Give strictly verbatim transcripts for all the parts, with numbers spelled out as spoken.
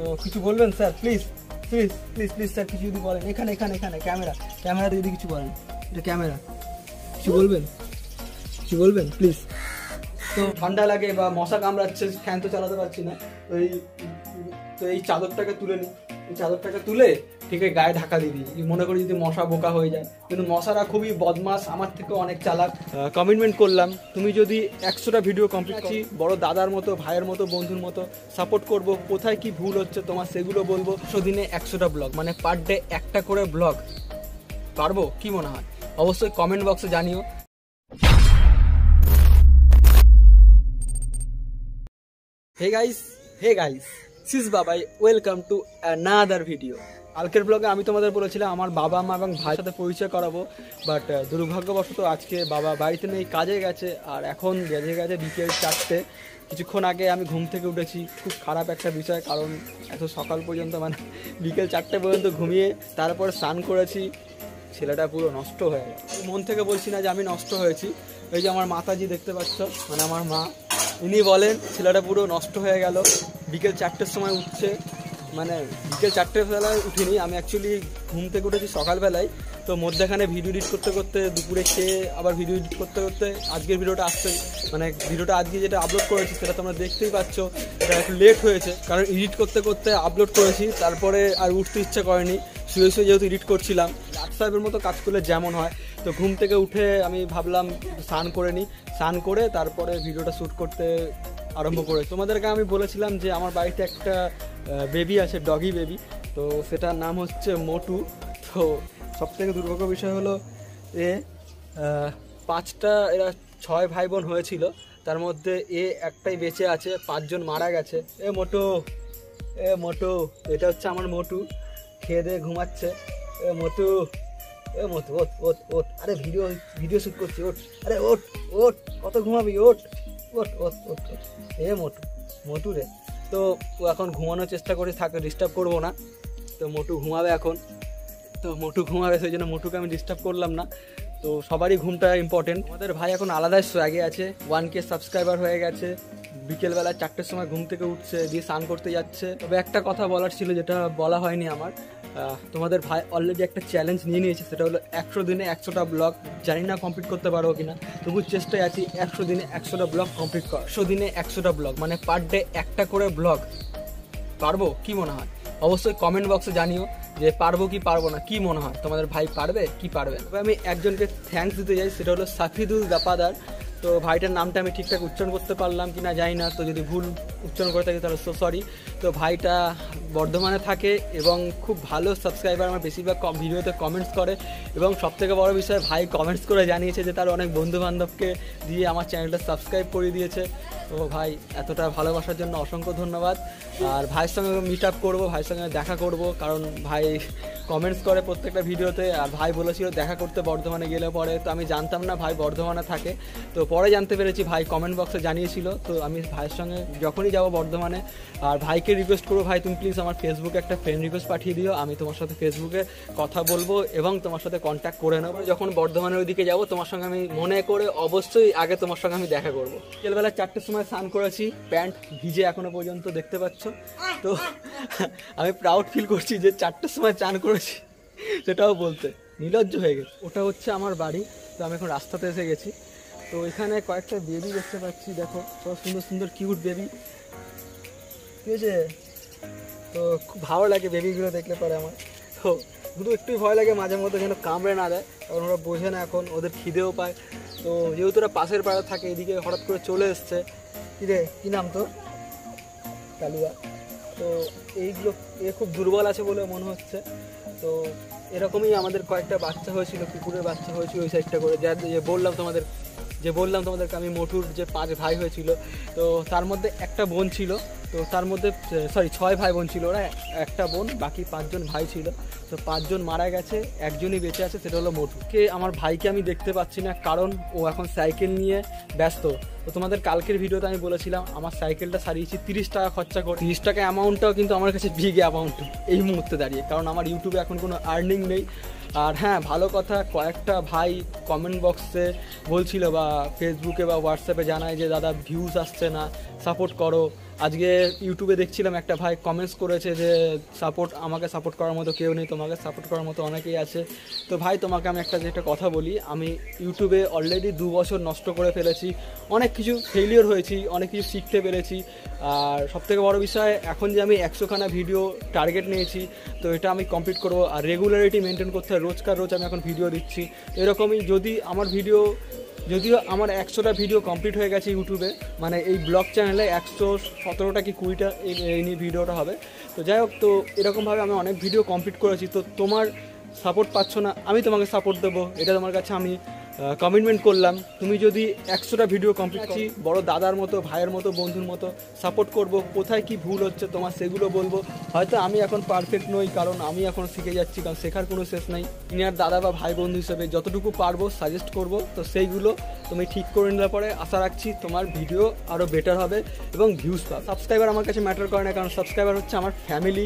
তো কিছু বলবেন sir please please please please sir কিছু যদি বলেন। এখানে এখানে এখানে ক্যামেরা ক্যামেরাতে যদি কিছু বলেন, এটা ক্যামেরা, কিছু বলবেন কিছু বলবেন প্লিজ। তো ঠান্ডা লাগে বা মশা কামড়াচ্ছে, ফ্যান তো চালাতে পারছি না, তো এই তো এই চাদরটাকে তুলে নিই, এই চাদরটাকে তুলে ঠিক আছে গায়ে ঢাকা দিয়ে দিই, মনে করি যদি মশা বোকা হয়ে যায়। কিন্তু মশারা খুবই বদমাস, আমার থেকে অনেক চালাক। কমিটমেন্ট করলাম তুমি যদি একশোটা ভিডিও কমপ্লিট করছি বড় দাদার মতো, ভাইয়ের মতো, বন্ধুর মতো সাপোর্ট করব, কোথায় কি ভুল হচ্ছে তোমার সেগুলো বলবো। একশো দিনে একশোটা ব্লগ মানে পার ডে একটা করে ব্লগ পারবো, কি মনে হয়? অবশ্যই কমেন্ট বক্সে জানিও। Hey guys, hey guys, sis Babai, welcome to another video. কালকের ব্লগে আমি তোমাদের বলেছিলাম আমার বাবা মা এবং ভাইয়ের সাথে পরিচয় করাবো, বাট দুর্ভাগ্যবশত আজকে বাবা বাড়িতে নেই, কাজে গেছে। আর এখন বেজে গেছে বিকেল চারটে, কিছুক্ষণ আগে আমি ঘুম থেকে উঠেছি। খুব খারাপ একটা বিষয়, কারণ এত সকাল পর্যন্ত মানে বিকেল চারটে পর্যন্ত ঘুমিয়ে তারপরে স্নান করেছি। ছেলেটা পুরো নষ্ট হয়ে গেল। মন থেকে বলছি না যে আমি নষ্ট হয়েছি। এই যে আমার মাতাজি দেখতে পাচ্ছ, মানে আমার মা, ইনি বলেন ছেলেটা পুরো নষ্ট হয়ে গেল। বিকেল চারটের সময় উঠছে, মানে বিকেল চারটের বেলায় উঠিনি আমি, অ্যাকচুয়ালি ঘুম থেকে উঠেছি সকালবেলায়। তো মধ্যখানে ভিডিও এডিট করতে করতে দুপুরে খেয়ে আবার ভিডিও এডিট করতে করতে আজকের ভিডিওটা আসছে, মানে ভিডিওটা আজকে যেটা আপলোড করেছি সেটা তোমরা দেখতেই পাচ্ছ, এটা একটু লেট হয়েছে কারণ এডিট করতে করতে আপলোড করেছি। তারপরে আর উঠতে ইচ্ছা করেনি, শুয়ে শুয়ে যেহেতু এডিট করছিলাম। লাট সাহেবের মতো কাজ করলে যেমন হয়, তো ঘুম থেকে উঠে আমি ভাবলাম স্নান করে নিই, স্নান করে তারপরে ভিডিওটা শ্যুট করতে আরম্ভ করে। তোমাদেরকে আমি বলেছিলাম যে আমার বাড়িতে একটা বেবি আছে, ডগি বেবি, তো সেটার নাম হচ্ছে মোটু। তো সবথেকে দুর্ভাগ্য বিষয় হলো এ পাঁচটা, এরা ছয় ভাই বোন হয়েছিল, তার মধ্যে এ একটাই বেঁচে আছে, পাঁচজন মারা গেছে। এ মোটু, এ মোটু, এটা হচ্ছে আমার মোটু, খেয়ে দিয়ে ঘুমাচ্ছে। এ মোটু, এ মোটু, ওঠ ওঠ ওঠ, আরে ভিডিও ভিডিও শ্যুট করছি, ওঠ, আরে ওঠ ওঠ, কত ঘুমাবি, ওঠ ওঠ ওঠ ওঠ ওঠ। এ মোটু, মোটু রে। তো ও এখন ঘুমানোর চেষ্টা করে থাকে, ডিস্টার্ব করবো না, তো মোটু ঘুমাবে এখন, তো মোটু ঘুমাবে, সেই জন্য মোটুকে আমি ডিস্টার্ব করলাম না। তো সবারই ঘুমটা ইম্পর্টেন্ট। আমাদের ভাই এখন আলাদাই আগে আছে, ওয়ান কে সাবস্ক্রাইবার হয়ে গেছে। বিকেলবেলা চারটের সময় ঘুম থেকে উঠছে, দিয়ে স্নান করতে যাচ্ছে। তবে একটা কথা বলার ছিল যেটা বলা হয়নি আমার, তোমাদের ভাই অলরেডি একটা চ্যালেঞ্জ নিয়ে নিয়েছে, সেটা হলো একশো দিনে একশোটা ব্লগ। জানি না কমপ্লিট করতে পারবো কিনা, তবু চেষ্টায় আছি একশো দিনে একশোটা ব্লগ কমপ্লিট করা। একশো দিনে একশোটা ব্লগ মানে পার ডে একটা করে ব্লগ পারবো, কি মনে হয়? অবশ্যই কমেন্ট বক্সে জানিও যে পারবো কি পারবো না, কি মনে হয় তোমাদের ভাই পারবে কি পারবে না। তবে আমি একজনকে থ্যাঙ্কস দিতে চাই, সেটা হলো সাফিদুল গাপাদার। তো ভাইটার নামটা আমি ঠিকঠাক উচ্চারণ করতে পারলাম কি না জানি না, তো যদি ভুল উচ্চারণ করে থাকি তাহলে সো সরি। তো ভাইটা বর্ধমানে থাকে এবং খুব ভালো সাবস্ক্রাইবার, আমার বেশিরভাগ ভিডিওতে কমেন্টস করে, এবং সবথেকে বড় বিষয় ভাই কমেন্টস করে জানিয়েছে যে তার অনেক বন্ধুবান্ধবকে দিয়ে আমার চ্যানেলটা সাবস্ক্রাইব করিয়ে দিয়েছে। তো ভাই এতটা ভালোবাসার জন্য অসংখ্য ধন্যবাদ। আর ভাইয়ের সঙ্গে মিট আপ করবো, ভাইয়ের সঙ্গে দেখা করব, কারণ ভাই কমেন্টস করে প্রত্যেকটা ভিডিওতে। আর ভাই বলেছিল দেখা করতে বর্ধমানে গেলে পরে, তো আমি জানতাম না ভাই বর্ধমানে থাকে, তো পরে জানতে পেরেছি, ভাই কমেন্ট বক্সে জানিয়েছিল। তো আমি ভাইয়ের সঙ্গে যখনই যাবো বর্ধমানে, আর ভাইকে রিকোয়েস্ট করবো, ভাই তুমি প্লিজ আমার ফেসবুকে একটা ফ্রেন্ড রিকোয়েস্ট পাঠিয়ে দিও, আমি তোমার সাথে ফেসবুকে কথা বলবো এবং তোমার সাথে কন্ট্যাক্ট করে নেবো। যখন বর্ধমানের ওইদিকে যাবো তোমার সঙ্গে আমি মনে করে অবশ্যই আগে তোমার সঙ্গে আমি দেখা করবো। বিকেলবেলা চারটের সময় স্নান করেছি, প্যান্ট ভিজে এখনো পর্যন্ত দেখতে পাচ্ছ। তো আমি প্রাউড ফিল করছি যে চারটের সময় চান করেছি, সেটাও বলতে নির্লজ্জ হয়ে গেছে। ওটা হচ্ছে আমার বাড়ি, তো আমি এখন রাস্তাতে এসে গেছি। তো এখানে কয়েকটা বেবি দেখতে পাচ্ছি, দেখো সব সুন্দর সুন্দর কিউট বেবি, ঠিক আছে? তো খুব ভালো লাগে বেবিগুলো দেখলে পরে আমার। তো শুধু একটু ভয় লাগে মাঝে মধ্যে যেন কামড়ে না দেয়, কারণ ওরা বোঝে না এখন, ওদের খিদেও পায়। তো যেহেতু ওরা পাশের পাড়া থাকে, এদিকে হঠাৎ করে চলে এসছে। কী রে, কী নাম তোর? কালুয়া। তো এইগুলো এ খুব দুর্বল আছে বলে মনে হচ্ছে। তো এরকমই আমাদের কয়েকটা বাচ্চা হয়েছিল, কুকুরের বাচ্চা হয়েছিল ওই সাইডটা করে, যা যে বললাম তোমাদের যে বললাম তোমাদেরকে আমি মোটুর যে পাঁচ ভাই হয়েছিল, তো তার মধ্যে একটা বোন ছিল, তো তার মধ্যে সরি ছয় ভাই বোন ছিল, ওরা একটা বোন, বাকি পাঁচজন ভাই ছিল। তো পাঁচজন মারা গেছে, একজনই বেঁচে আছে, সেটা হলো মোটুকে। আমার ভাইকে আমি দেখতে পাচ্ছি না, কারণ ও এখন সাইকেল নিয়ে ব্যস্ত। তো তোমাদের কালকের ভিডিওতে আমি বলেছিলাম আমার সাইকেলটা সারিয়েছি তিরিশ টাকা খরচা করে। তিরিশ টাকা অ্যামাউন্টটাও কিন্তু আমার কাছে বিগ অ্যামাউন্ট এই মুহূর্তে দাঁড়িয়ে, কারণ আমার ইউটিউবে এখন কোনো আর্নিং নেই। और हाँ भलो कथा कैकटा भाई कमेंट बक्से बोलो बा फेसबुके व्हाट्सएपे जाना जे दादा भिउज आसछे ना सपोर्ट करो। आज के यूट्यूबे देखिलाम एक भाई कमेंट्स करेछे जे सपोर्ट आमाके सपोर्ट करार मतो केउ नेई तोमाके सपोर्ट करार मतो अनेकेई आछे। तो भाई तोमाके आमि एकटा जेटा कथा बोली आमि यूट्यूबे अलरेडी दो बछर नष्ट करे फेलेछि, अनेक किछु फेलियर होयेछि, अनेक किछु शिखते पेरेछि। आर सबथेके बड़ो विषय एखन जे आमि सौ खाना भिडियो टार्गेट नियेछि तो एटा आमि कमप्लीट करब और रेगुलारिटी मेनटेन करते रोजकार रोज आमि एखन भिडियो दिच्छि। एरकमई जदि आमार भिडियो যদিও আমার একশোটা ভিডিও কমপ্লিট হয়ে গেছে ইউটিউবে, মানে এই ব্লগ চ্যানেলে একশো সতেরোটা কি কুড়িটা এই নিয়ে ভিডিওটা হবে। তো যাই হোক, তো এরকমভাবে আমি অনেক ভিডিও কমপ্লিট করেছি। তো তোমার সাপোর্ট পাচ্ছ না, আমি তোমাকে সাপোর্ট দেবো, এটা তোমার কাছে আমি কমিটমেন্ট করলাম। তুমি যদি একশোটা ভিডিও কমপ্লিট করছি বড় দাদার মতো ভাইয়ের মতো বন্ধুর মতো সাপোর্ট করব। কোথায় কি ভুল হচ্ছে তোমার সেগুলো বলবো, হয়তো আমি এখন পারফেক্ট নই কারণ আমি এখন শিখে যাচ্ছি, কারণ শেখার কোনো শেষ নাই। ইনার দাদা বা ভাই বন্ধু হিসেবে যতটুকু পারবো সাজেস্ট করব, তো সেইগুলো তুমি ঠিক করে নেওয়ার পরে আশা রাখছি তোমার ভিডিও আরও বেটার হবে এবং ভিউজ পাবে। সাবস্ক্রাইবার আমার কাছে ম্যাটার করে না, কারণ সাবস্ক্রাইবার হচ্ছে আমার ফ্যামিলি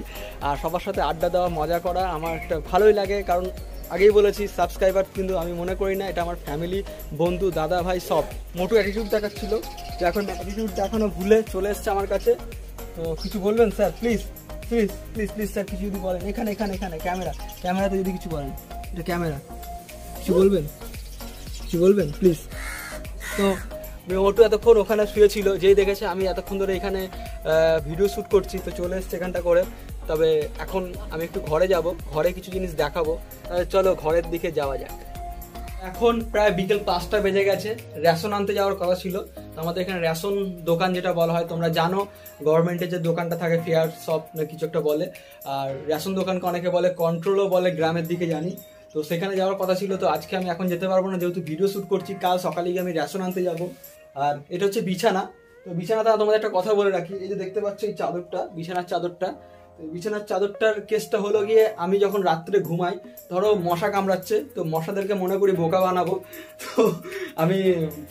আর সবার সাথে আড্ডা দেওয়া মজা করা আমার একটা ভালোই লাগে। কারণ আগেই বলেছি সাবস্ক্রাইবার কিন্তু আমি মনে করি না, এটা আমার ফ্যামিলি বন্ধু দাদা ভাই সব। মোটু অ্যাটিটিউড দেখাচ্ছিল তো এখন অ্যাটিটিউড দেখানো ভুলে চলে এসছে আমার কাছে। তো কিছু বলবেন sir please please please please sir কিছু যদি বলেন। এখানে এখানে এখানে ক্যামেরা ক্যামেরাতে যদি কিছু বলেন, এটা ক্যামেরা কিছু বলবেন কিছু বলবেন প্লিজ। তো মোটু এতক্ষণ ওখানে শুয়েছিল, যেই দেখেছে আমি এতক্ষণ ধরে এখানে ভিডিও শ্যুট করছি তো চলে এসছে এখানটা করে। তবে এখন আমি একটু ঘরে যাব, ঘরে কিছু জিনিস দেখাবো, চলো ঘরের দিকে যাওয়া যাক। এখন প্রায় বিকেল পাঁচটা বেজে গেছে, রেশন আনতে যাওয়ার কথা ছিল। আমাদের এখানে রেশন দোকান যেটা বলা হয় তোমরা জানো, গভর্নমেন্টের যে দোকানটা থাকে ফেয়ার শপ না কিছু একটা বলে, আর রেশন দোকানকে অনেকে বলে কন্ট্রোলও বলে গ্রামের দিকে জানি। তো সেখানে যাওয়ার কথা ছিল, তো আজকে আমি এখন যেতে পারবো না যেহেতু ভিডিও শ্যুট করছি, কাল সকালে গিয়ে আমি রেশন আনতে যাব। আর এটা হচ্ছে বিছানা। তো বিছানাটা তোমাদের একটা কথা বলে রাখি, এই যে দেখতে পাচ্ছ এই চাদরটা বিছানার চাদরটা, বিছানার চাদরটার কেসটা হলো গিয়ে আমি যখন রাত্রে ঘুমাই ধরো মশা কামড়াচ্ছে, তো মশাদেরকে মনে করি বোকা বানাবো। তো আমি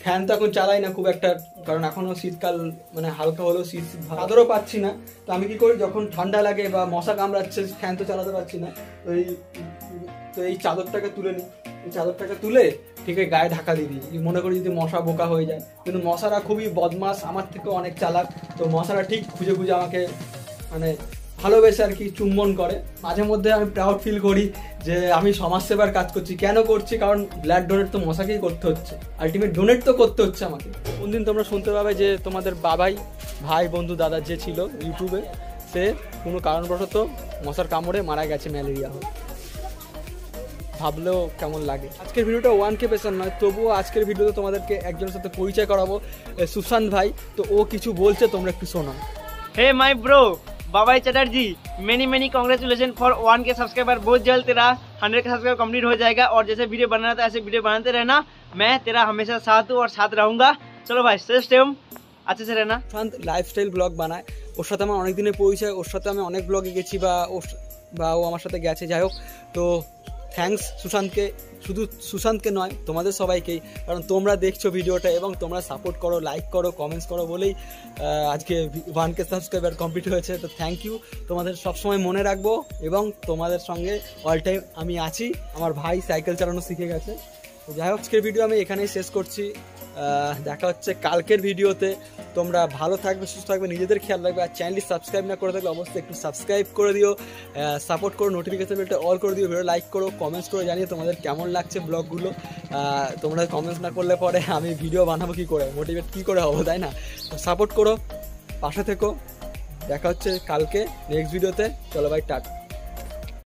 ফ্যান তো এখন চালাই না খুব একটা, কারণ এখনও শীতকাল, মানে হালকা হলেও শীত চাদরও পাচ্ছি না। তো আমি কি করি যখন ঠান্ডা লাগে বা মশা কামড়াচ্ছে ফ্যান তো চালাতে পারছি না, তো এই তো এই চাদরটাকে তুলে নিই, এই চাদরটাকে তুলে ঠিক আছে গায়ে ঢাকা দিয়ে দিই, মনে করি যদি মশা বোকা হয়ে যায়। কিন্তু মশারা খুবই বদমাস, আমার থেকে অনেক চালাক। তো মশারা ঠিক খুঁজে খুঁজে আমাকে মানে ভালোবেসে আর কি চুম্বন করে। মাঝে মধ্যে আমি প্রাউড ফিল করি যে আমি সমাজসেবার কাজ করছি। কেন করছি? কারণ ব্লাড ডোনেট তো মশাকেই করতে হচ্ছে, আলটিমেট ডোনেট তো করতে হচ্ছে আমাকে। কোন দিন তোমরা শুনতে পাবে যে তোমাদের বাবাই ভাই বন্ধু দাদা যে ছিল ইউটিউবে, সে কোনো কারণবশত মশার কামড়ে মারা গেছে ম্যালেরিয়া হয়ে। ভাবলেও কেমন লাগে। আজকের ভিডিওটা ওয়ান কে পেশার নয়, তবুও আজকের ভিডিওতে তোমাদেরকে একজনের সাথে পরিচয় করাবো, সুশান্ত ভাই। তো ও কিছু বলছে, তোমরা একটু শোনো। Hey my bro Babai Chatterjee, many many congratulation for one K subscriber. बहुत जल्द तेरा हंड्रेड के सब्सक्राइबर कंप्लीट हो जाएगा, और जैसे वीडियो बना रहा था ऐसे वीडियो बनाते रहना, मैं तेरा हमेशा साथ हूँ और साथ रहूँगा। चलो भाई स्टेट एम अच्छे से रहना। शांत लाइफ स्टाइल ब्लॉग बनाए, और साथ में अनेक दिन परिचय, और साथ में अनेक ब्लॉग गेছি বা ও আমার সাথে গেছে। যাই হোক, তো থ্যাঙ্কস সুশান্তকে, শুধু সুশান্তকে নয় তোমাদের সবাইকেই, কারণ তোমরা দেখছো ভিডিওটা এবং তোমরা সাপোর্ট করো, লাইক করো, কমেন্টস করো বলেই আজকে ওয়ান কে সাবস্ক্রাইবার কমপ্লিট হয়েছে। তো থ্যাংক ইউ, তোমাদের সবসময় মনে রাখবো এবং তোমাদের সঙ্গে অল টাইম আমি আছি। আমার ভাই সাইকেল চালানো শিখে গেছে। তো যাই হোক, আজকের ভিডিও আমি এখানেই শেষ করছি, দেখা হচ্ছে কালকের ভিডিওতে। তোমরা ভালো থাকবে, সুস্থ থাকবে, নিজেদের খেয়াল রাখবে, আর চ্যানেলটি সাবস্ক্রাইব না করে থাকলে অবশ্যই একটু সাবস্ক্রাইব করে দিও, সাপোর্ট করো, নোটিফিকেশন বেলটা অল করে দিও, ভিডিও লাইক করো, কমেন্টস করো, জানিয়ে তোমাদের কেমন লাগছে ব্লগগুলো। তোমরা কমেন্টস না করলে পরে আমি ভিডিও বানাবো কী করে, মোটিভেট কী করে হবো, তাই না? তো সাপোর্ট করো, পাশে থেকো, দেখা হচ্ছে কালকে নেক্সট ভিডিওতে। চলো ভাই টাটা।